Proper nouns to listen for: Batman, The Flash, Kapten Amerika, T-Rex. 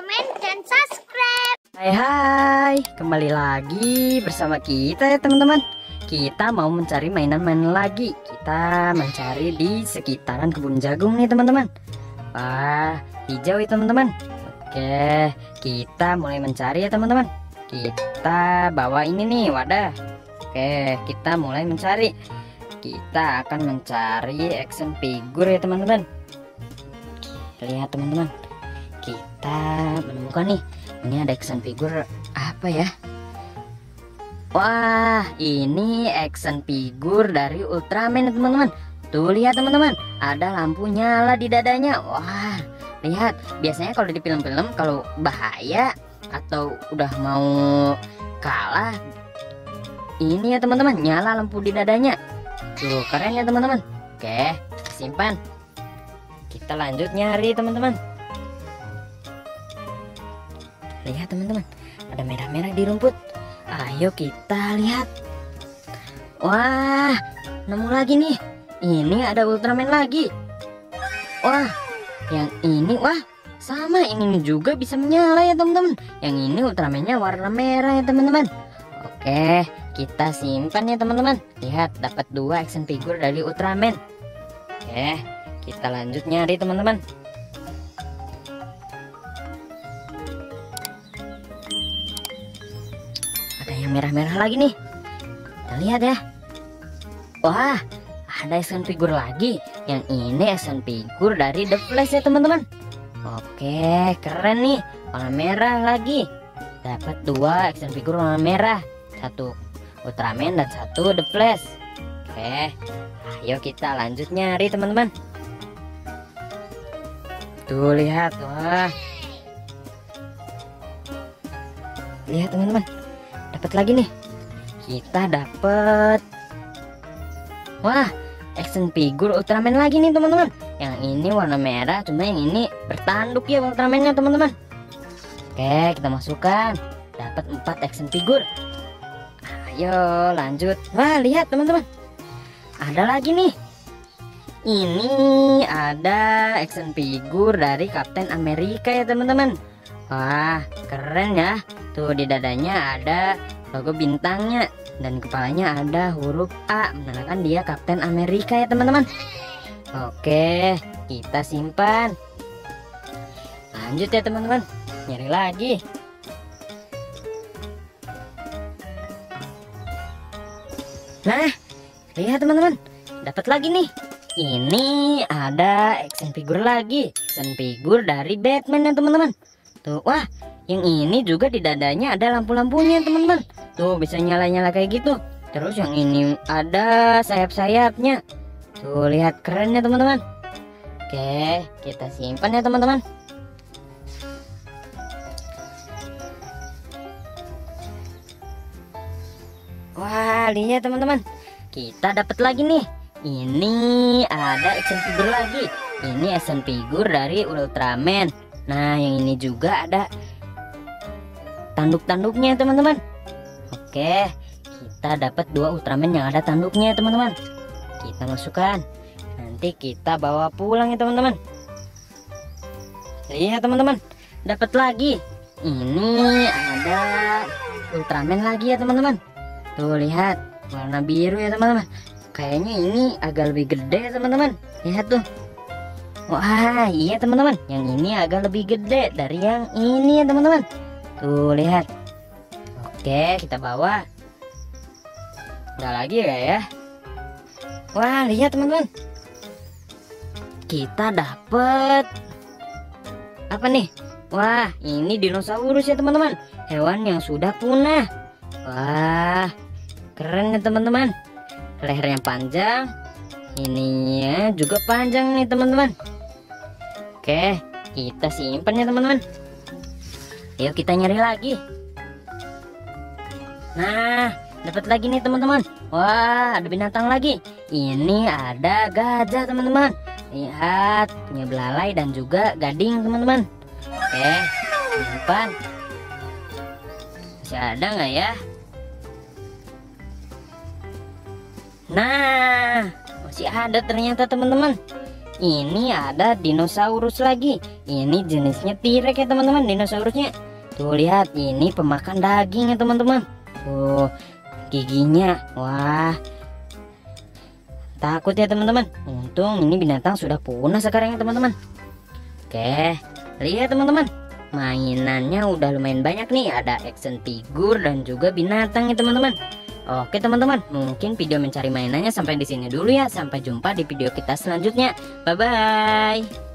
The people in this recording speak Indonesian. komen, dan subscribe. Hai, kembali lagi bersama kita ya teman-teman. Kita mau mencari mainan-mainan lagi. Kita mencari di sekitaran kebun jagung nih teman-teman. Wah, hijau ya teman-teman. Oke, kita mulai mencari ya teman-teman. Kita bawa ini nih wadah. Oke, kita mulai mencari. Kita akan mencari action figure ya teman-teman. Lihat teman-teman, kita menemukan nih, ini ada action figure apa ya? Wah, ini action figure dari Ultraman teman-teman. Tuh lihat teman-teman, ada lampu nyala di dadanya. Wah, lihat, biasanya kalau di film-film kalau bahaya atau udah mau kalah, ini ya teman-teman, nyala lampu di dadanya. Tuh keren ya teman-teman. Oke, simpan. Kita lanjut nyari teman-teman. Lihat teman-teman, ada merah-merah di rumput. Ayo kita lihat. Wah, nemu lagi nih. Ini ada Ultraman lagi. Wah, yang ini, wah, sama, ini juga bisa menyala ya teman-teman. Yang ini Ultramannya warna merah ya teman-teman. Oke, kita simpan ya teman-teman. Lihat, dapat 2 action figure dari Ultraman. Oke, kita lanjut nyari teman-teman. Ada yang merah-merah lagi nih. Kita lihat ya. Wah, ada action figure lagi. Yang ini action figure dari The Flash ya teman-teman. Oke, keren nih, warna merah lagi. Dapat 2 action figure warna merah. 1 Ultraman dan 1 The Flash. Oke, ayo kita lanjut nyari teman-teman. Tuh lihat, wah. Lihat teman-teman, dapat lagi nih. Kita dapat, wah, action figure Ultraman lagi nih teman-teman. Yang ini warna merah, cuma yang ini bertanduk ya Ultramannya teman-teman. Oke, kita masukkan. Dapat 4 action figure. Ayo lanjut. Wah, lihat teman-teman, ada lagi nih. Ini ada action figure dari Kapten Amerika ya teman-teman. Wah, keren ya. Tuh di dadanya ada logo bintangnya, dan kepalanya ada huruf A, menandakan dia Kapten Amerika ya teman-teman. Oke, kita simpan. Lanjut ya teman-teman, nyari lagi. Nah, lihat teman-teman, dapat lagi nih. Ini ada action figure lagi, action figure dari Batman ya teman-teman. Tuh, wah, yang ini juga di dadanya ada lampu-lampunya teman-teman. Tuh bisa nyala-nyala kayak gitu. Terus yang ini ada sayap-sayapnya. Tuh lihat, keren ya teman-teman. Oke, kita simpan ya teman-teman. Wah, lihat teman-teman, kita dapat lagi nih. Ini ada action figure lagi. Ini action figure dari Ultraman. Nah, yang ini juga ada tanduk-tanduknya teman-teman. Oke, kita dapat 2 Ultraman yang ada tanduknya teman-teman. Kita masukkan. Nanti kita bawa pulang ya teman-teman. Lihat teman-teman, dapat lagi. Ini ada Ultraman lagi ya teman-teman. Tuh lihat, warna biru ya teman-teman. Kayaknya ini agak lebih gede teman-teman. Lihat tuh. Wah, iya teman-teman, yang ini agak lebih gede dari yang ini ya teman-teman. Tuh lihat. Oke, kita bawa. Udah lagi ya. Wah, lihat teman-teman, kita dapet apa nih? Wah, ini dinosaurus ya teman-teman, hewan yang sudah punah. Wah, keren ya teman-teman. Lehernya panjang, ininya juga panjang nih teman-teman. Oke, kita simpan ya teman-teman. Ayo kita nyari lagi. Nah, dapat lagi nih teman-teman. Wah, ada binatang lagi. Ini ada gajah teman-teman. Lihat, punya belalai dan juga gading teman-teman. Oke, simpan. Masih ada nggak ya? Nah, masih ada ternyata teman-teman. Ini ada dinosaurus lagi. Ini jenisnya T-Rex ya teman-teman, dinosaurusnya. Tuh lihat, ini pemakan daging ya teman-teman. Tuh giginya, wah. Takut ya teman-teman. Untung ini binatang sudah punah sekarang ya teman-teman. Oke, lihat teman-teman, mainannya udah lumayan banyak nih. Ada action figure dan juga binatang ya teman-teman. Oke teman-teman, mungkin video mencari mainannya sampai di sini dulu ya. Sampai jumpa di video kita selanjutnya. Bye bye.